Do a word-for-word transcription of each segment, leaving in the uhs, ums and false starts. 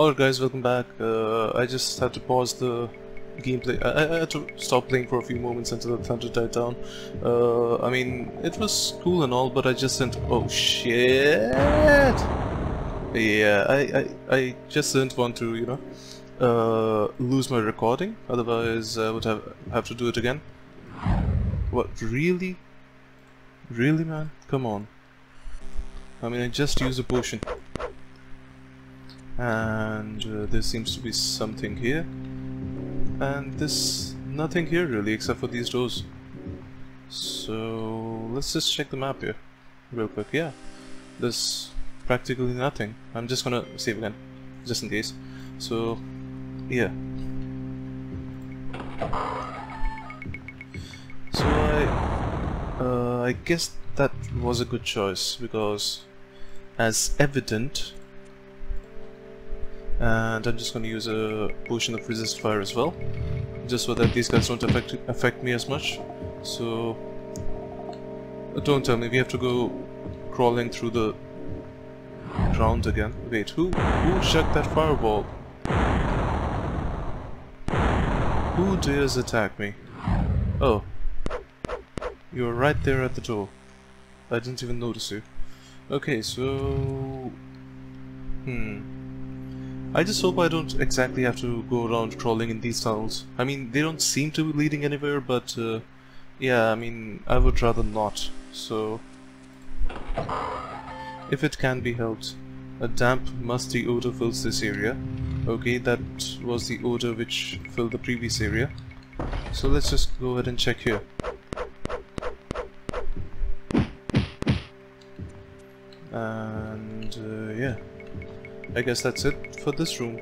Alright guys, welcome back. Uh, I just had to pause the gameplay. I, I had to stop playing for a few moments until the thunder died down. Uh, I mean, it was cool and all, but I just sent... Oh shit! Yeah, I, I, I just didn't want to, you know, uh, lose my recording. Otherwise, I would have, have to do it again. What, really? Really, man? Come on. I mean, I just used a potion. And uh, there seems to be something here. And there's nothing here really except for these doors. So let's just check the map here real quick. Yeah, there's practically nothing. I'm just gonna save again, just in case. So yeah. So I, uh, I guess that was a good choice because, as evident. And I'm just going to use a potion of resist fire as well, just so that these guys don't affect affect me as much. So don't tell me we have to go crawling through the ground again. Wait, who who shut that fireball? Who dares attack me? Oh, you were right there at the door. I didn't even notice you. Okay, so hmm. I just hope I don't exactly have to go around crawling in these tunnels. I mean, they don't seem to be leading anywhere, but uh, yeah, I mean, I would rather not. So, if it can be helped, a damp, musty odor fills this area. Okay, that was the odor which filled the previous area. So let's just go ahead and check here. And uh, yeah. I guess that's it for this room.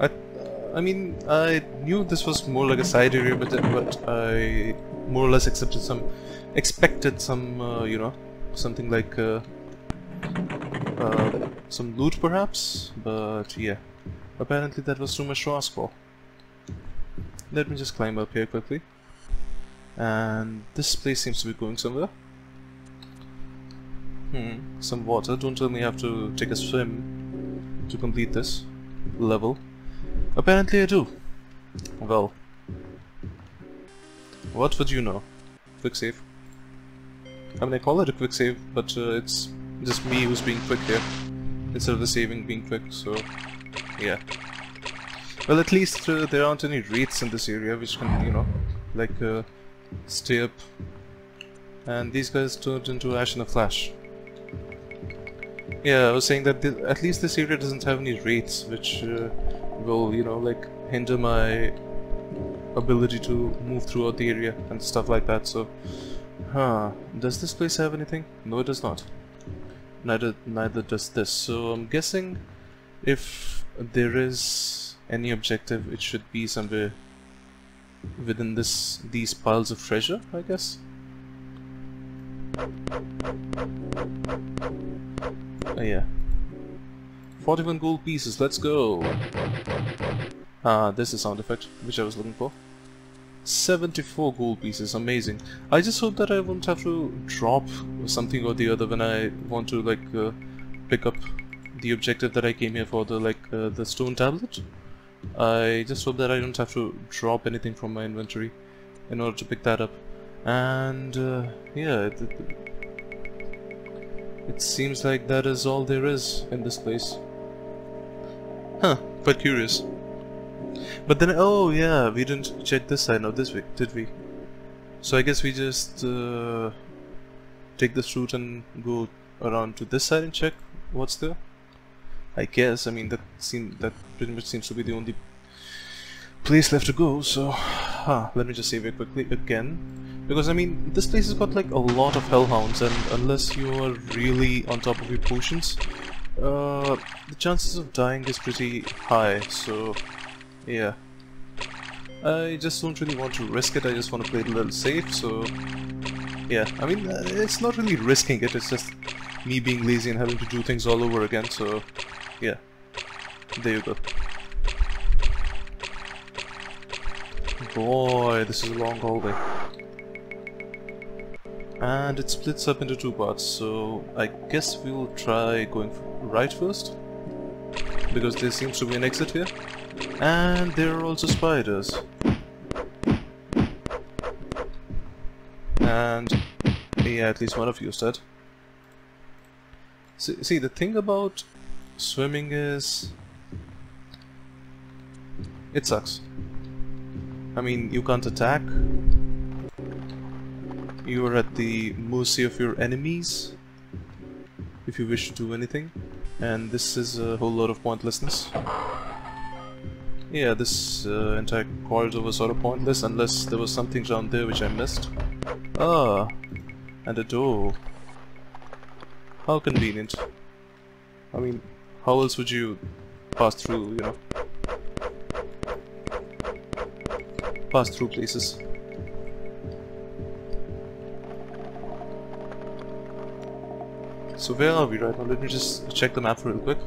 I, I mean, I knew this was more like a side area, but but I more or less accepted some, expected some, uh, you know, something like uh, uh, some loot perhaps. But yeah, apparently that was too much to ask for. Let me just climb up here quickly. And this place seems to be going somewhere. Hmm, some water. Don't tell me I have to take a swim to complete this level. Apparently I do. Well, what would you know? Quick save. I mean, I call it a quick save, but uh, it's just me who's being quick here instead of the saving being quick. So yeah, well, at least uh, there aren't any wraiths in this area which can, you know, like uh, stay up, and these guys turned into ash in a flash. Yeah, I was saying that th at least this area doesn't have any wraiths, which uh, will, you know, like, hinder my ability to move throughout the area and stuff like that, so... Huh, does this place have anything? No, it does not. Neither, neither does this, so I'm guessing if there is any objective, it should be somewhere within this these piles of treasure, I guess? Oh yeah, forty-one gold pieces, let's go! Ah, this is the sound effect which I was looking for. seventy-four gold pieces, amazing. I just hope that I won't have to drop something or the other when I want to, like, uh, pick up the objective that I came here for, the, like, uh, the stone tablet. I just hope that I don't have to drop anything from my inventory in order to pick that up. And uh, yeah, it, it, it seems like that is all there is in this place. Huh, quite curious. But then, oh yeah, we didn't check this side now, this way, did we? So I guess we just uh, take this route and go around to this side and check what's there. I guess, I mean, that seem, that pretty much seems to be the only place left to go, so... Huh, let me just save it quickly again. Because, I mean, this place has got, like, a lot of hellhounds, and unless you are really on top of your potions, uh, the chances of dying is pretty high, so, yeah. I just don't really want to risk it, I just want to play it a little safe, so, yeah. I mean, it's not really risking it, it's just me being lazy and having to do things all over again, so, yeah. There you go. Boy, this is a long hallway. And it splits up into two parts, so I guess we'll try going right first. because there seems to be an exit here. And there are also spiders. And yeah, at least one of you said. See, see, the thing about swimming is, it sucks. I mean, you can't attack. You are at the mercy of your enemies if you wish to do anything, and this is a whole lot of pointlessness. Yeah, this uh, entire corridor was sort of pointless unless there was something down there which I missed. Ah, and a door. How convenient. I mean, how else would you pass through, you know? Pass through places. So where are we right now? Let me just check the map real quick.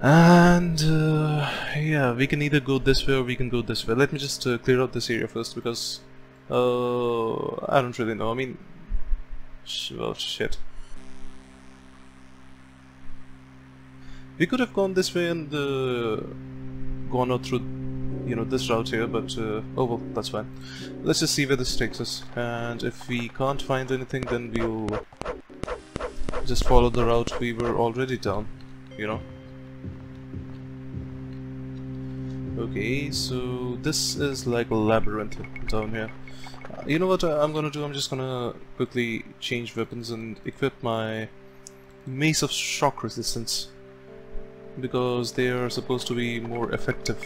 And uh, yeah, we can either go this way or we can go this way. Let me just uh, clear out this area first because uh, I don't really know. I mean, sh well, shit. We could have gone this way and uh, gone out through, you know, this route here, but uh, oh well, that's fine. Let's just see where this takes us. And if we can't find anything, then we'll just follow the route we were already down, you know. Okay, so this is like a labyrinth down here. Uh, you know what I'm gonna do? I'm just gonna quickly change weapons and equip my mace of shock resistance, because they are supposed to be more effective.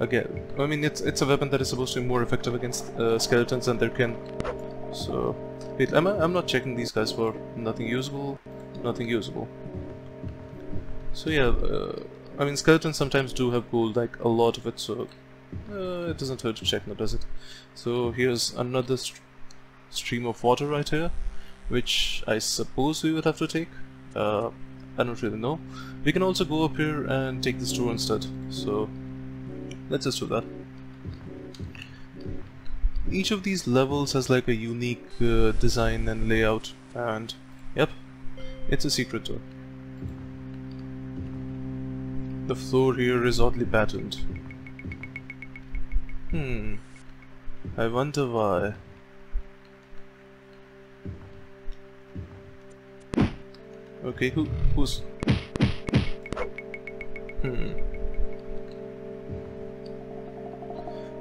Again, I mean, it's it's a weapon that is supposed to be more effective against uh, skeletons and their kin. So, wait, I'm I'm not checking these guys for nothing usable, nothing usable. So yeah, uh, I mean, skeletons sometimes do have gold, like a lot of it. So uh, it doesn't hurt to check now, does it? So here's another st stream of water right here, which I suppose we would have to take. Uh, I don't really know. We can also go up here and take this tour instead, so let's just do that. Each of these levels has like a unique uh, design and layout, and yep, it's a secret door. The floor here is oddly patterned. Hmm, I wonder why. Okay, who, who's... Hmm.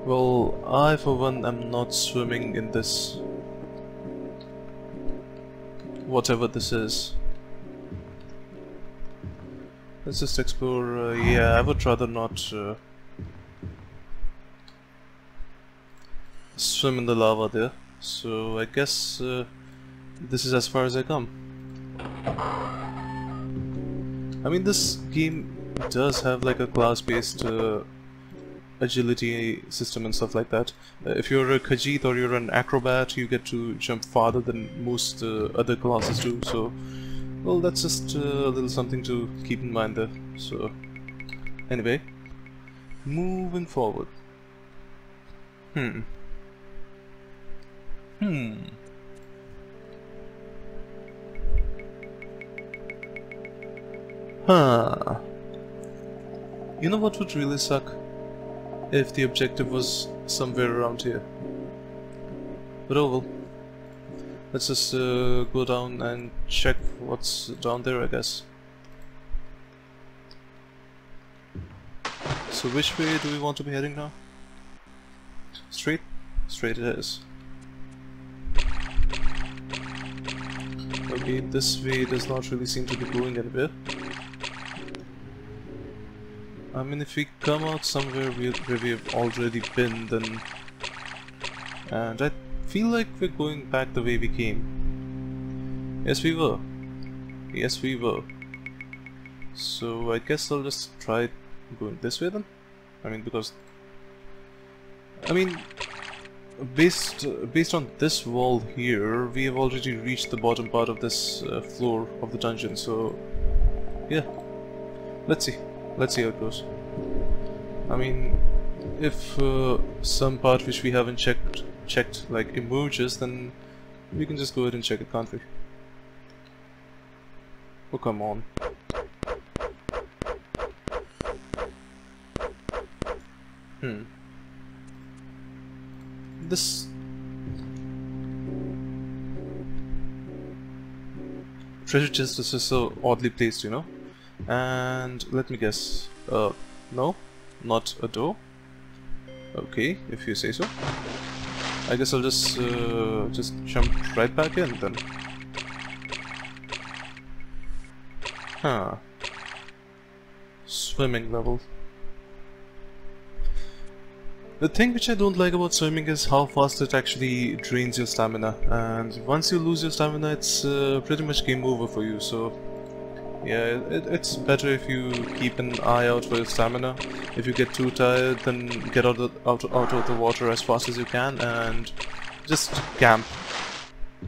Well, I for one am not swimming in this... whatever this is. Let's just explore... Uh, yeah, I would rather not... Uh, swim in the lava there. So, I guess... Uh, this is as far as I come. I mean, this game does have like a class-based uh, agility system and stuff like that. Uh, if you're a Khajiit or you're an acrobat, you get to jump farther than most uh, other classes do. So, well, that's just uh, a little something to keep in mind there. So, anyway, moving forward. Hmm. Hmm. Huh. You know what would really suck? If the objective was somewhere around here. But oh well. Let's just uh, go down and check what's down there, I guess. So which way do we want to be heading now? Straight? Straight it is. Okay, this way does not really seem to be going anywhere. I mean, if we come out somewhere where we have already been, then... And I feel like we're going back the way we came. Yes, we were. Yes, we were. So, I guess I'll just try going this way then? I mean, because... I mean, based, uh, based on this wall here, we have already reached the bottom part of this uh, floor of the dungeon, so... Yeah. Let's see. Let's see how it goes. I mean, if uh, some part which we haven't checked, checked like emerges, then we can just go ahead and check it, can't we? Oh, come on. Hmm. This... treasure chest is just so oddly placed, you know? And let me guess. Uh, no? Not a door? Okay, if you say so. I guess I'll just, uh, just jump right back in then. Huh. Swimming level. The thing which I don't like about swimming is how fast it actually drains your stamina, and once you lose your stamina it's uh, pretty much game over for you, so yeah, it, it's better if you keep an eye out for your stamina. If you get too tired, then get out of, out, out of the water as fast as you can and just camp.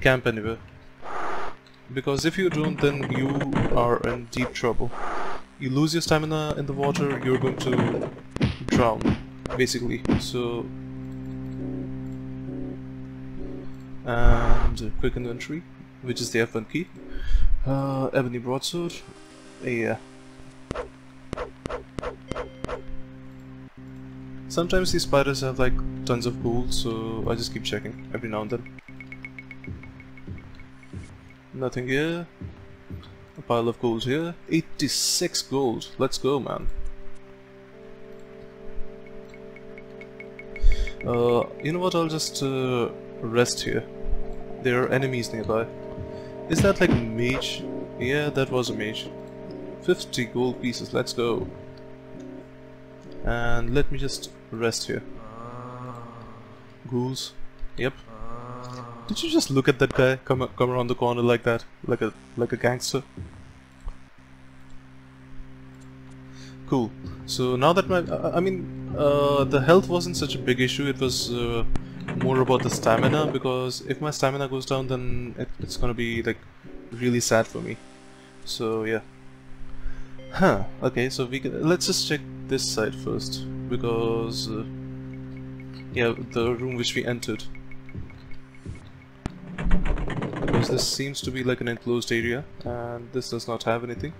Camp anywhere. Because if you don't, then you are in deep trouble. You lose your stamina in the water, you're going to drown, basically. So, and quick inventory, which is the F one key. Uh, ebony broadsword. Yeah. Sometimes these spiders have like tons of gold, so I just keep checking every now and then. Nothing here. A pile of gold here. eighty-six gold. Let's go, man. Uh, you know what? I'll just uh, rest here. There are enemies nearby. Is that like a mage? Yeah, that was a mage. fifty gold pieces, let's go. And let me just rest here. Ghouls. Yep. Did you just look at that guy come come around the corner like that? Like a like a gangster? Cool. So now that my... I mean, uh, the health wasn't such a big issue, it was... Uh, more about the stamina, because if my stamina goes down then it, it's gonna be like really sad for me. So yeah. Huh. Okay, so we can, let's just check this side first, because uh, yeah, the room which we entered, because this seems to be like an enclosed area and this does not have anything.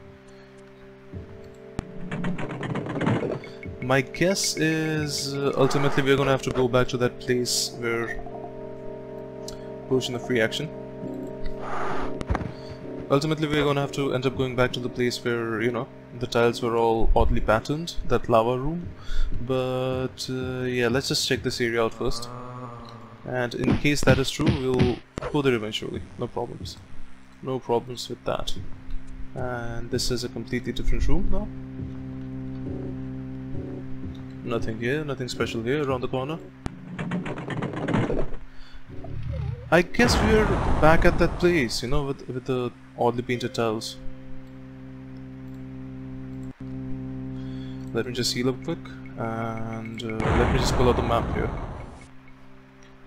My guess is uh, ultimately we're gonna have to go back to that place where potion of free action. Ultimately we're gonna have to end up going back to the place where, you know, the tiles were all oddly patterned, that lava room. But uh, yeah, let's just check this area out first. And in case that is true, we'll go there eventually. No problems. No problems with that. And this is a completely different room now. Nothing here, nothing special here, around the corner. I guess we're back at that place, you know, with, with the oddly painted tiles. Let me just heal up quick, and uh, let me just pull out the map here.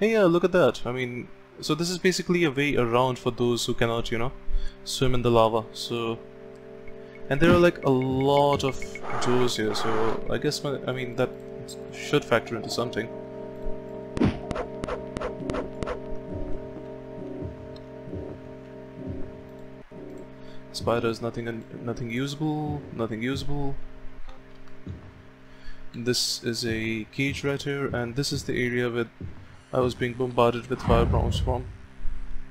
Hey, yeah, look at that. I mean, so this is basically a way around for those who cannot, you know, swim in the lava, so... And there are like a lot of doors here, so I guess, my, I mean, that should factor into something. Spiders, nothing, nothing usable, nothing usable. This is a cage right here, and this is the area where I was being bombarded with firebrands from.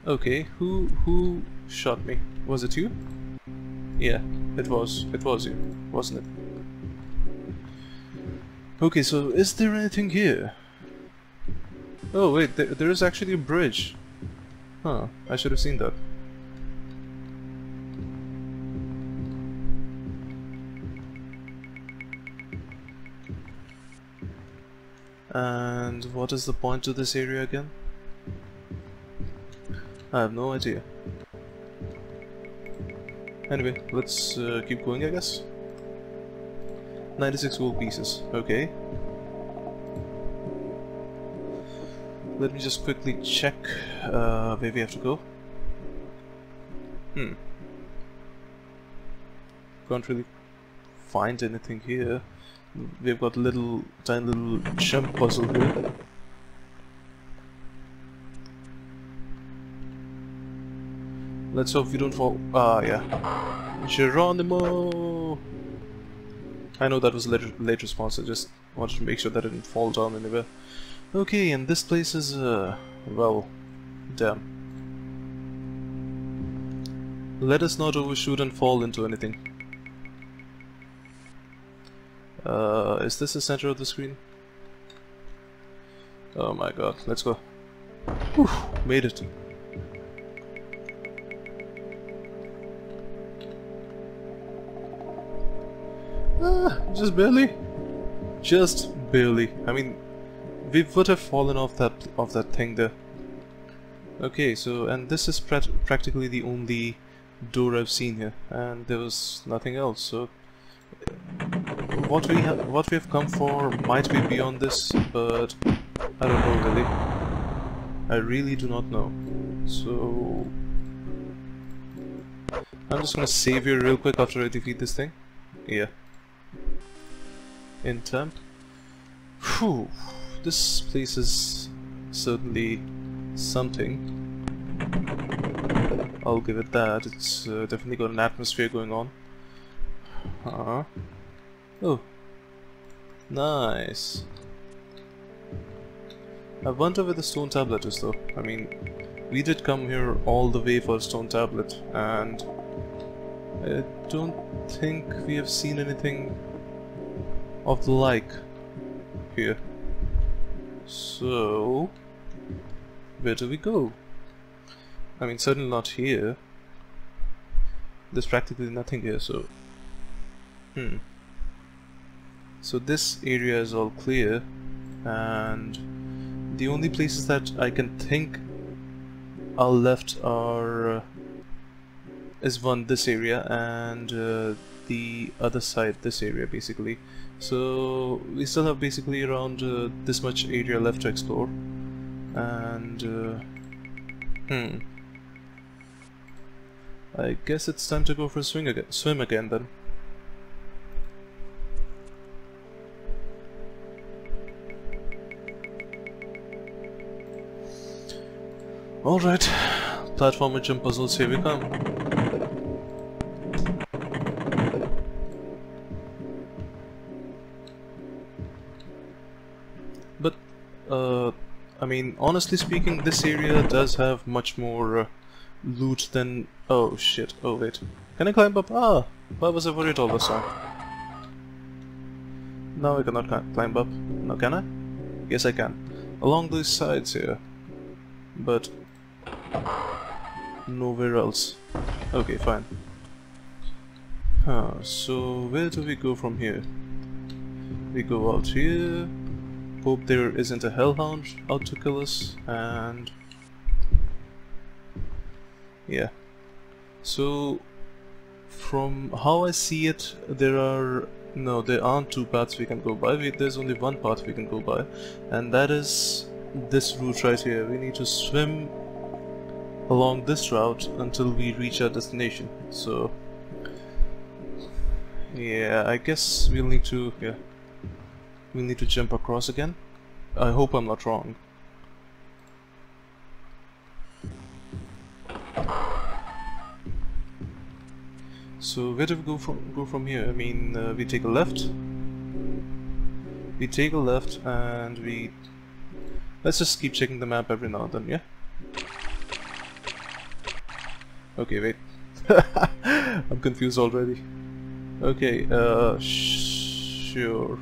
Okay, who, who shot me? Was it you? Yeah. It was, it was you, wasn't it? Okay, so is there anything here? Oh wait, there, there is actually a bridge. Huh, I should have seen that. And what is the point to this area again? I have no idea. Anyway, let's uh, keep going, I guess. ninety-six gold pieces, okay. Let me just quickly check uh, where we have to go. Hmm. Can't really find anything here. We've got a little, tiny little jump puzzle here. Let's hope we don't fall. Ah, yeah. Geronimo! I know that was a late, late response, I just I wanted to make sure that it didn't fall down anywhere. Okay, and this place is, uh, well, damn. Let us not overshoot and fall into anything. Uh, is this the center of the screen? Oh my god, let's go. Whew, made it. Ah, just barely. Just barely. I mean, we would have fallen off that off that thing there. Okay, so and this is pra practically the only door I've seen here, and there was nothing else. So what we have what we have come for might be beyond this, but I don't know really. I really do not know. So I'm just gonna save here real quick after I defeat this thing. Yeah. In temp. Whew. This place is certainly something. I'll give it that. It's uh, definitely got an atmosphere going on. Uh-huh. Oh. Nice. I wonder where the stone tablet is though. I mean, we did come here all the way for a stone tablet, and I don't think we have seen anything of the like here. So where do we go? I mean, certainly not here. There's practically nothing here, so hmm. So this area is all clear, and the only places that I can think are left are uh, is one this area and uh, the other side, this area basically. So we still have basically around uh, this much area left to explore, and uh, hmm I guess it's time to go for a swing again, swim again then. Alright, platformer jump puzzles, here we come. Uh, I mean, honestly speaking, this area does have much more uh, loot than... Oh shit, oh wait. Can I climb up? Ah! Why was I worried all this time? Now I cannot climb up. Now can I? Yes I can. Along these sides here. But... nowhere else. Okay, fine. Huh, so where do we go from here? We go out here... hope there isn't a hellhound out to kill us, and yeah, so from how I see it, there are no there aren't two paths we can go by. We, there's only one path we can go by, and that is this route right here. We need to swim along this route until we reach our destination. So yeah, I guess we'll need to yeah we need to jump across again. I hope I'm not wrong. So where do we go from go from here? I mean, uh, we take a left. We take a left, and we let's just keep checking the map every now and then, yeah. Okay, wait. I'm confused already. Okay, uh, sh sure.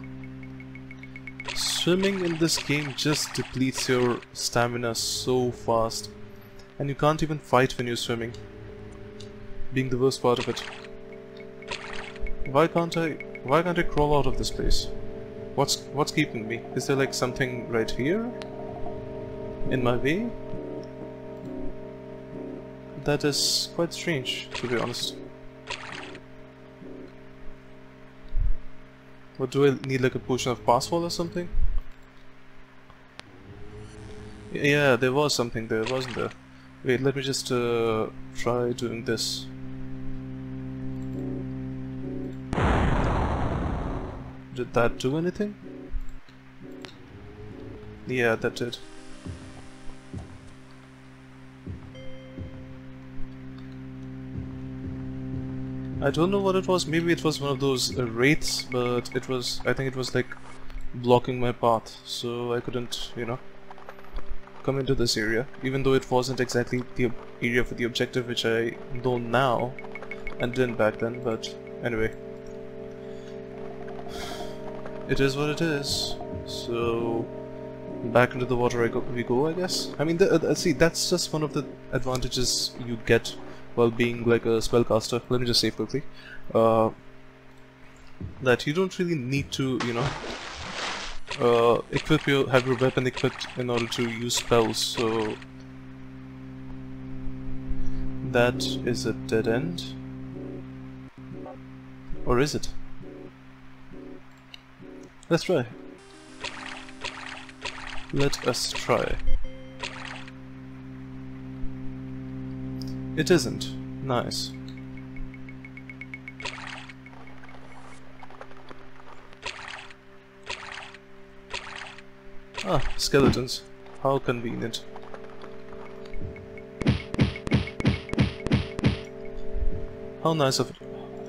Swimming in this game just depletes your stamina so fast, and you can't even fight when you're swimming, being the worst part of it. Why can't I why can't I crawl out of this place? What's what's keeping me? Is there like something right here in my way? That is quite strange, to be honest. What do I need, like a potion of password or something? Yeah, there was something there, wasn't there? Wait, let me just uh, try doing this. Did that do anything? Yeah, that did. I don't know what it was. Maybe it was one of those uh, wraiths, but it was, I think it was like blocking my path, so I couldn't, you know, come into this area, even though it wasn't exactly the area for the objective, which I know now and didn't back then, but anyway, it is what it is. So back into the water I go, we go, I guess. I mean, the, uh, see, that's just one of the advantages you get while being like a spellcaster. Let me just say quickly uh, that you don't really need to, you know, uh, equip your have your weapon equipped in order to use spells. So that is a dead end, or is it? Let's try. Let us try. It isn't. Nice. Ah, skeletons. How convenient. How nice of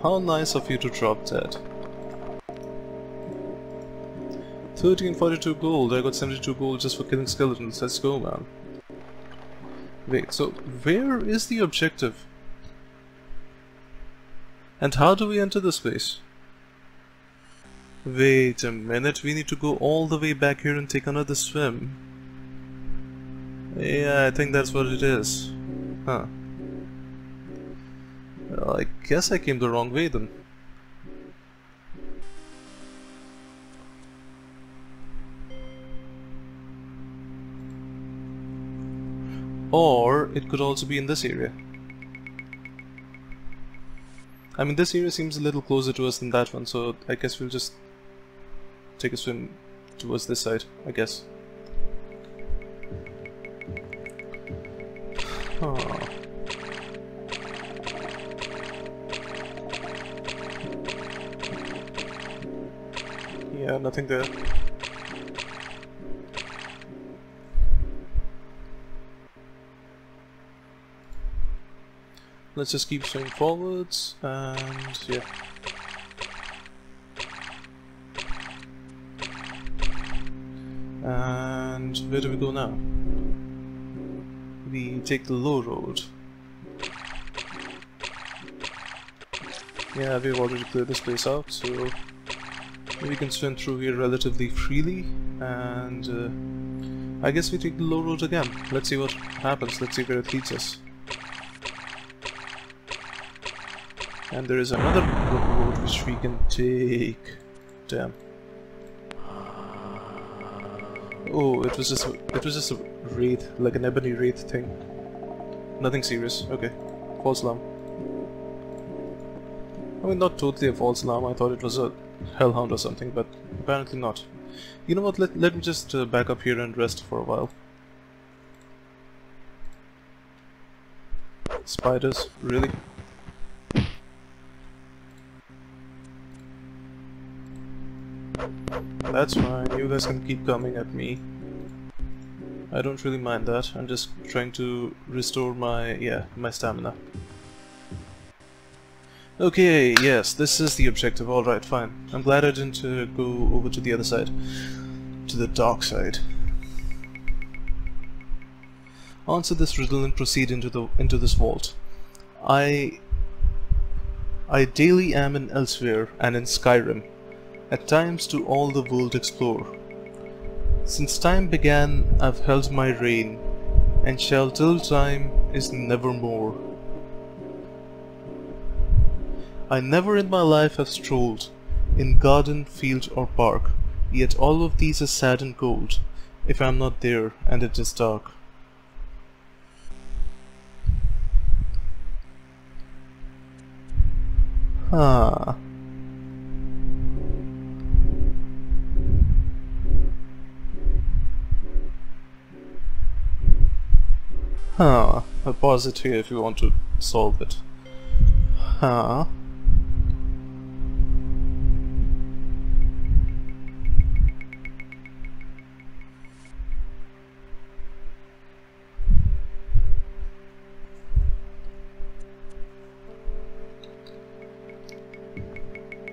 how nice of you to drop that. thirteen forty-two gold. I got seventy-two gold just for killing skeletons. Let's go, man. Wait, so where is the objective? And how do we enter this place? Wait a minute, we need to go all the way back here and take another swim. Yeah, I think that's what it is. Huh. Well, I guess I came the wrong way then. Or it could also be in this area. I mean, this area seems a little closer to us than that one, so I guess we'll just take a swim towards this side, I guess. Huh. Yeah, nothing there. Let's just keep swinging forwards, and yeah. And where do we go now? We take the low road. Yeah, we've already cleared this place out, so we can swim through here relatively freely, and uh, I guess we take the low road again. Let's see what happens, let's see where it leads us. And there is another road which we can take. Damn. Oh, it was just it was just a wraith, like an ebony wraith thing. Nothing serious. Okay. False alarm. I mean, not totally a false alarm. I thought it was a hellhound or something, but apparently not. You know what? Let let me just uh, back up here and rest for a while. Spiders, really? That's fine, you guys can keep coming at me. I don't really mind that, I'm just trying to restore my, yeah, my stamina. Okay, yes, this is the objective, alright, fine. I'm glad I didn't uh, go over to the other side, to the dark side. Answer this riddle and proceed into the into this vault. I... I daily am in Elsweyr and in Skyrim. At times to all the world explore. Since time began I've held my reign, and shall till time is nevermore. I never in my life have strolled in garden, field or park, yet all of these are sad and cold, if I'm not there and it is dark. Ah. Huh, I'll pause it here if you want to solve it. Huh.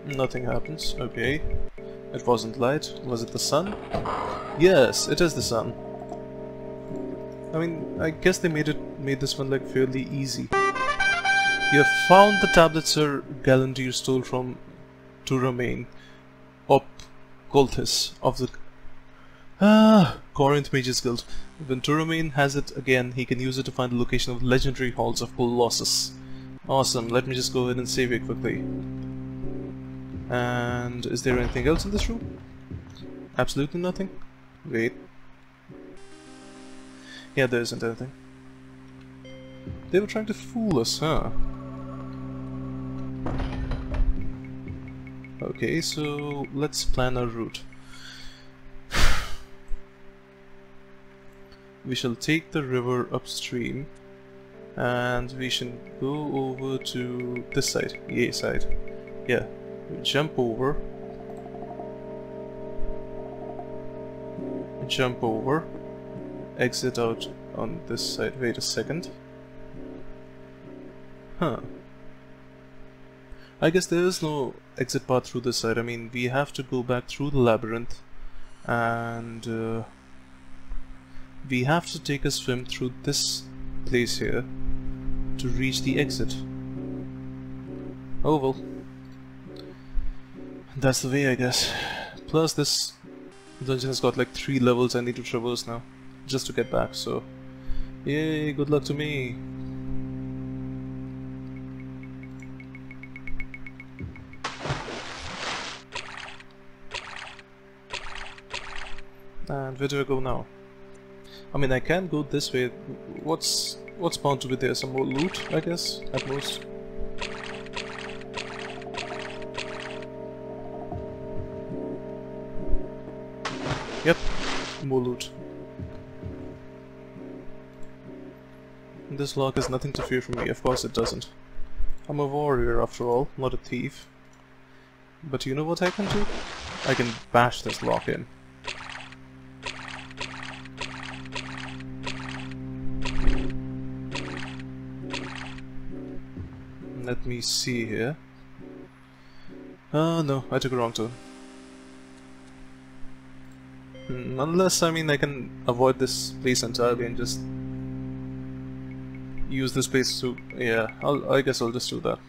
Nothing happens, okay. It wasn't light. Was it the sun? Yes, it is the sun. I mean, I guess they made it made this one like fairly easy. You have found the tablet Sir Galantir stole from Turamain op Colthus of the ah, Corinth Mage's Guild. When Turamain has it again, he can use it to find the location of the legendary Halls of Colossus. Awesome, let me just go ahead and save it quickly. And is there anything else in this room? Absolutely nothing? Wait. Yeah, there isn't anything. They were trying to fool us, huh? Okay, so let's plan our route. We shall take the river upstream and we shall go over to this side. Yay side. Yeah. We jump over. Jump over. Exit out on this side. Wait a second. Huh. I guess there is no exit path through this side. I mean, we have to go back through the labyrinth and uh, we have to take a swim through this place here to reach the exit. Oh well. That's the way, I guess. Plus this dungeon has got like three levels I need to traverse now just to get back, so yay, good luck to me. And where do I go now? I mean, I can go this way. What's what's bound to be there? Some more loot, I guess, at most. Yep, more loot. This lock has nothing to fear from me. Of course it doesn't. I'm a warrior after all, not a thief. But you know what I can do? I can bash this lock in. Let me see here. Oh no, I took a wrong turn. Hmm, unless, I mean, I can avoid this place entirely and just use this place to... yeah, I'll, I guess I'll just do that.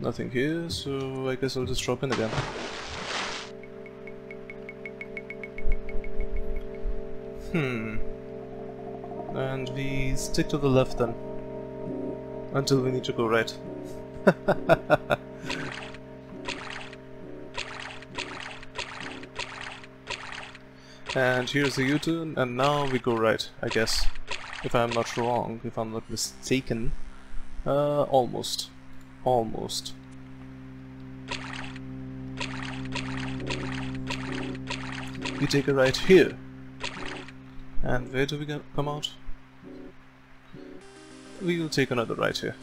Nothing here, so I guess I'll just drop in again. Hmm... And we stick to the left then, until we need to go right. And here's the U-turn, and now we go right, I guess. If I'm not wrong, if I'm not mistaken. Uh, almost. Almost. We take a right here. And where do we go come out? We will take another right here.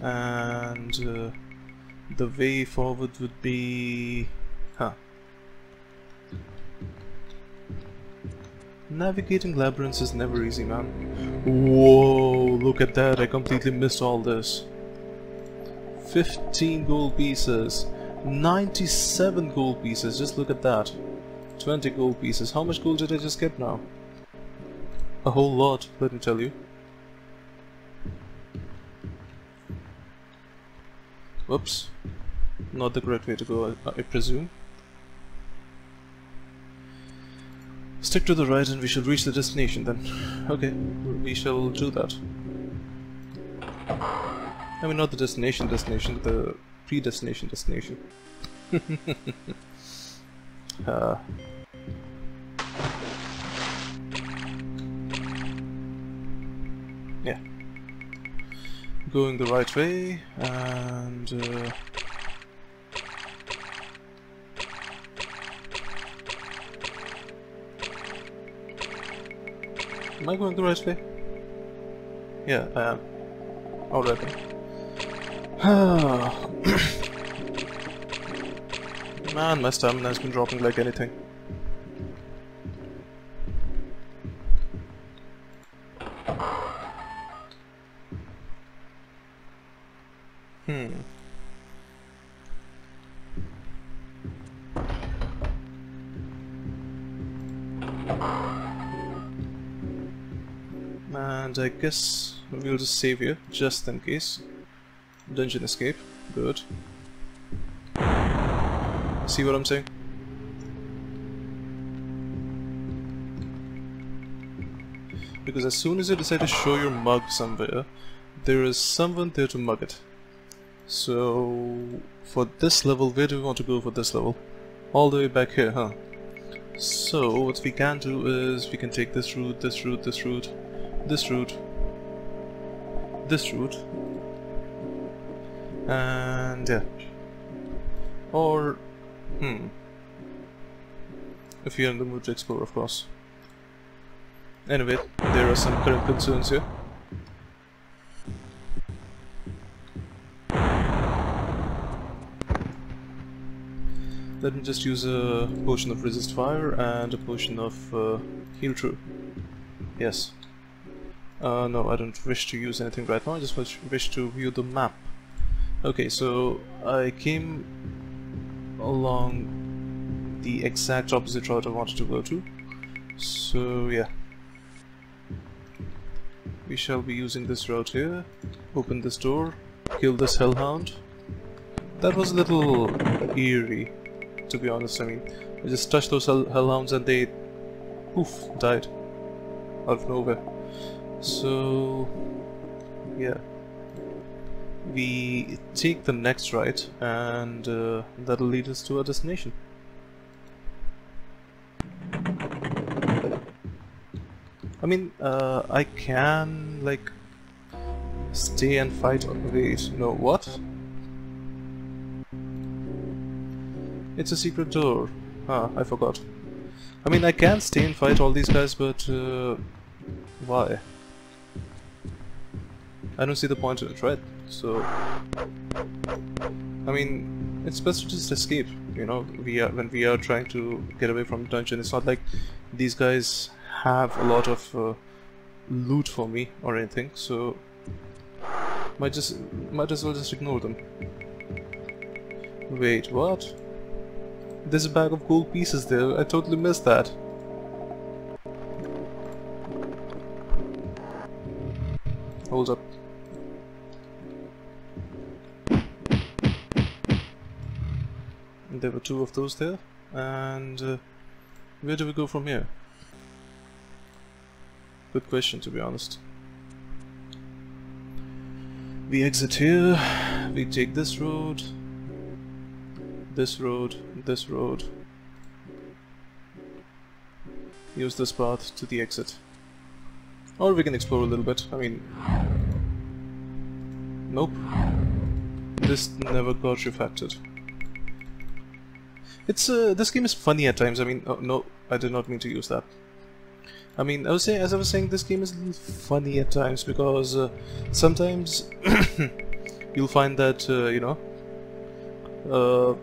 And uh, the way forward would be... huh. Navigating labyrinths is never easy, man. Whoa, look at that, I completely missed all this. fifteen gold pieces, ninety-seven gold pieces, just look at that. twenty gold pieces, how much gold did I just get now? A whole lot, let me tell you. Whoops, not the correct way to go, I, I presume. Stick to the right and we shall reach the destination then. Okay, we shall do that. I mean, not the destination destination, the predestination destination. uh. Yeah. Going the right way, and... Uh, am I going the right way? Yeah, I am. Alright then. Man, my stamina has been dropping like anything. Hmm. And I guess we'll just save here, just in case. Dungeon escape. Good. See what I'm saying? Because as soon as you decide to show your mug somewhere, there is someone there to mug it. So, for this level, where do we want to go for this level? All the way back here, huh? So, what we can do is we can take this route, this route, this route, this route, this route, and yeah. Or, hmm. If you're in the mood to explore, of course. Anyway, there are some current concerns here. Let me just use a potion of resist fire and a potion of uh, heal true. Yes. Uh, no, I don't wish to use anything right now, I just wish to view the map. Okay, so I came along the exact opposite route I wanted to go to. So, yeah. We shall be using this route here. Open this door. Kill this hellhound. That was a little eerie, to be honest. I mean, I just touched those hell hellhounds and they, poof, died out of nowhere. So, yeah, we take the next right, and uh, that'll lead us to our destination. I mean, uh, I can, like, stay and fight. Wait, no, what? It's a secret door. Ah, I forgot. I mean, I can stay and fight all these guys, but uh, why? I don't see the point in it, right? So, I mean, it's best to just escape, you know, we are, when we are trying to get away from the dungeon. It's not like these guys have a lot of uh, loot for me or anything, so might just might as well just ignore them. Wait, what? There's a bag of gold pieces there. I totally missed that. Hold up. There were two of those there, and uh, where do we go from here? Good question, to be honest. We exit here, we take this road, this road, this road. Use this path to the exit. Or we can explore a little bit, I mean... Nope. This never got refactored. It's, uh, this game is funny at times. I mean, oh, no, I did not mean to use that. I mean, I was saying, as I was saying, this game is a little funny at times because uh, sometimes you'll find that, uh, you know, uh,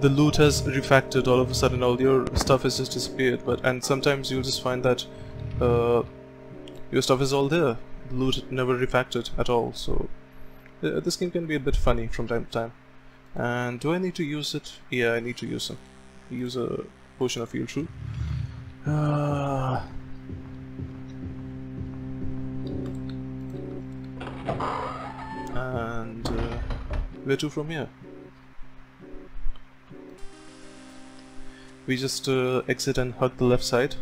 the loot has refactored all of a sudden, all your stuff has just disappeared, but and sometimes you'll just find that uh, your stuff is all there, the loot never refactored at all, so uh, this game can be a bit funny from time to time. And do I need to use it? Yeah, I need to use it. Use a potion of heal true. Uh, and uh, where to from here? We just uh, exit and hug the left side.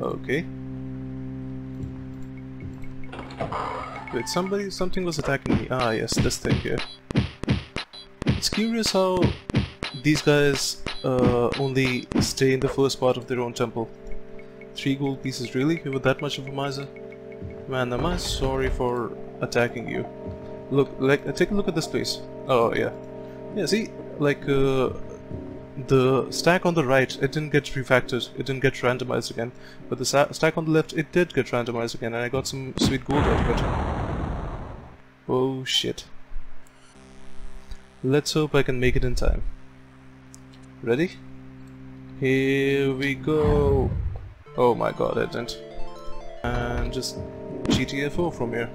Okay. Wait, somebody, something was attacking me. Ah, yes, this thing here. It's curious how these guys uh, only stay in the first part of their own temple. Three gold pieces, really? You were that much of a miser? Man, am I sorry for attacking you. Look, like, uh, take a look at this place. Oh, yeah. Yeah, see? Like, uh, the stack on the right, it didn't get refactored. It didn't get randomized again. But the sta stack on the left, it did get randomized again, and I got some sweet gold out of it. Oh, shit. Let's hope I can make it in time. Ready? Here we go! Oh my god, I didn't. And just G T F O from here.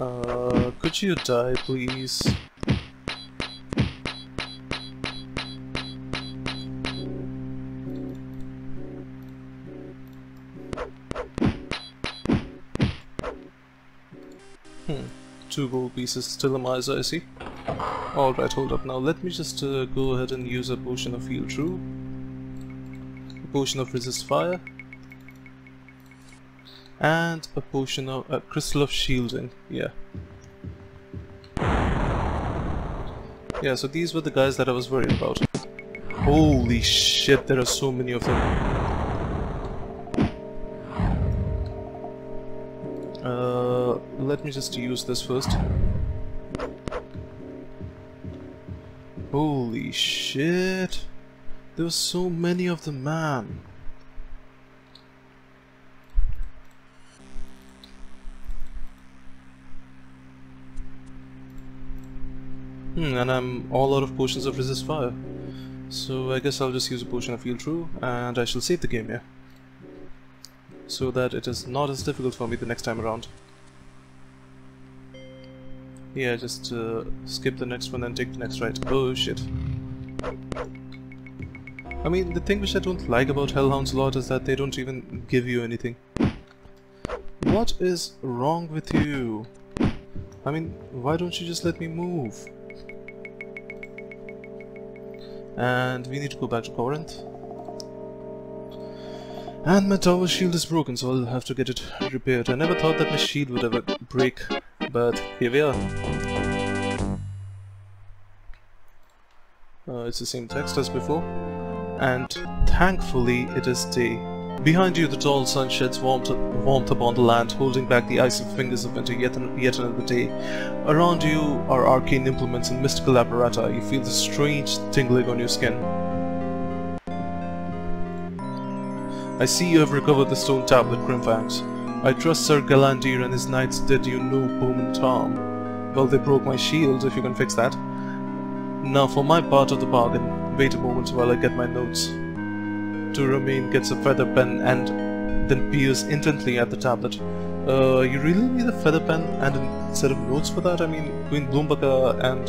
Uh, could you die, please? Hmm, two gold pieces still a miser, I see. Alright, hold up now. Let me just uh, go ahead and use a potion of heal true. A potion of resist fire. And a potion of a uh, crystal of shielding. Yeah. Yeah, so these were the guys that I was worried about. Holy shit, there are so many of them. Uh, let me just use this first. Holy shit! There were so many of them, man! Hmm, and I'm all out of potions of resist fire. So I guess I'll just use a potion of heal true, and I shall save the game here. So that it is not as difficult for me the next time around. Yeah, just uh, skip the next one and take the next right. Oh shit. I mean, the thing which I don't like about hellhounds a lot is that they don't even give you anything. What is wrong with you? I mean, why don't you just let me move? And we need to go back to Corinth. And my tower shield is broken, so I'll have to get it repaired. I never thought that my shield would ever break. But here we are. Uh, it's the same text as before. And thankfully it is day. Behind you the tall sun sheds warmth, warmth upon the land, holding back the icy fingers of winter yet, an, yet another day. Around you are arcane implements and mystical apparata. You feel the strange tingling on your skin. I see you have recovered the stone tablet, Grimfangs. I trust Sir Galantir and his knights did you no permanent harm. Well, they broke my shield, if you can fix that. Now for my part of the bargain. Wait a moment while I get my notes. Turamain gets a feather pen and then peers intently at the tablet. Uh, you really need a feather pen and a set of notes for that? I mean, Queen Bloombaga and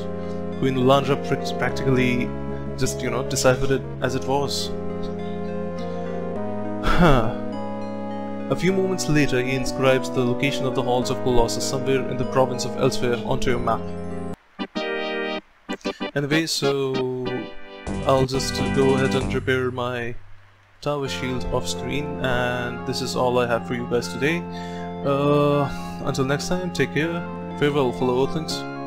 Queen Llandra practically just, you know, deciphered it as it was. Huh. A few moments later, he inscribes the location of the Halls of Colossus somewhere in the province of Elsweyr onto your map. Anyway, so I'll just go ahead and repair my tower shield off screen, and this is all I have for you guys today. Uh, until next time, take care, farewell fellow Earthlings.